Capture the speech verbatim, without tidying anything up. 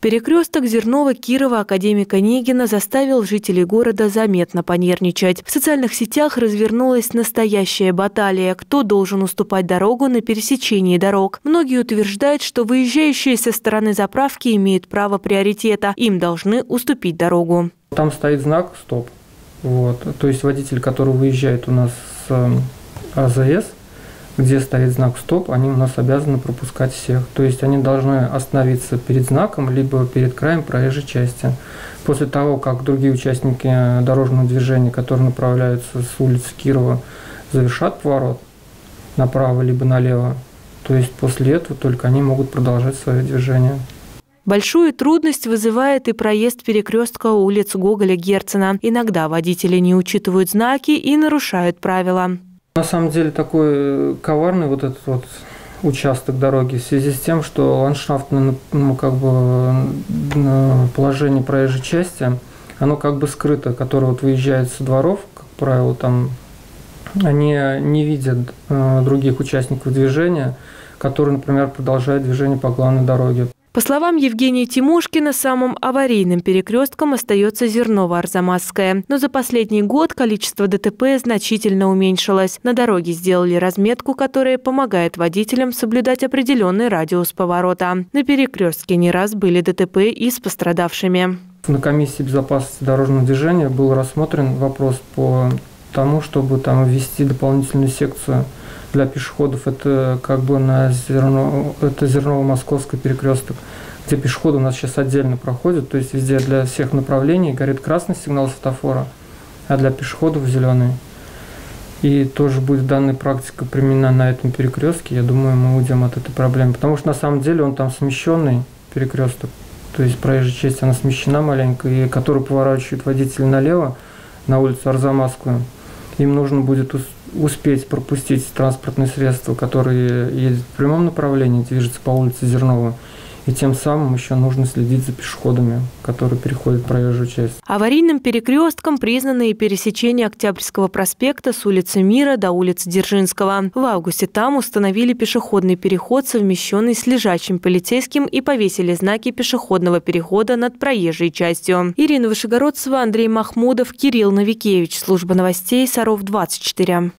Перекресток Зернова-Кирова академика Негина заставил жителей города заметно понервничать. В социальных сетях развернулась настоящая баталия, кто должен уступать дорогу на пересечении дорог. Многие утверждают, что выезжающие со стороны заправки имеют право приоритета, им должны уступить дорогу. Там стоит знак «Стоп». Вот. То есть водитель, который выезжает у нас с АЗС, где стоит знак «Стоп», они у нас обязаны пропускать всех. То есть они должны остановиться перед знаком, либо перед краем проезжей части. После того, как другие участники дорожного движения, которые направляются с улицы Кирова, завершат поворот направо либо налево, то есть после этого только они могут продолжать свое движение. Большую трудность вызывает и проезд перекрестка улиц Гоголя-Герцена. Иногда водители не учитывают знаки и нарушают правила. На самом деле такой коварный вот этот вот участок дороги в связи с тем, что ландшафтное, ну, как бы, положение проезжей части, оно как бы скрыто, которое вот выезжает со дворов, как правило, там они не видят э, других участников движения, которые, например, продолжают движение по главной дороге. По словам Евгения Тимушкина, самым аварийным перекрестком остается Зерново-Арзамасская. Но за последний год количество ДТП значительно уменьшилось. На дороге сделали разметку, которая помогает водителям соблюдать определенный радиус поворота. На перекрестке не раз были ДТП и с пострадавшими. На комиссии безопасности дорожного движения был рассмотрен вопрос по тому, чтобы там ввести дополнительную секцию для пешеходов. Это как бы на зерно, это Зерново-Московский перекресток, где пешеходы у нас сейчас отдельно проходят, то есть везде для всех направлений горит красный сигнал светофора, а для пешеходов зеленый. И тоже будет данная практика применена на этом перекрестке. Я думаю, мы уйдем от этой проблемы, потому что на самом деле он там смещенный перекресток, то есть проезжая часть она смещена маленько, и которую поворачивает водитель налево на улицу Арзамасскую. Им нужно будет успеть пропустить транспортные средства, которые едут в прямом направлении, движутся по улице Зернова. И тем самым еще нужно следить за пешеходами, которые переходят проезжую часть. Аварийным перекрестком признаны и пересечение Октябрьского проспекта с улицы Мира до улицы Дзержинского. В августе там установили пешеходный переход, совмещенный с лежачим полицейским, и повесили знаки пешеходного перехода над проезжей частью. Ирина Вышегородцева, Андрей Махмудов, Кирилл Новикевич. Служба новостей Саров двадцать четыре.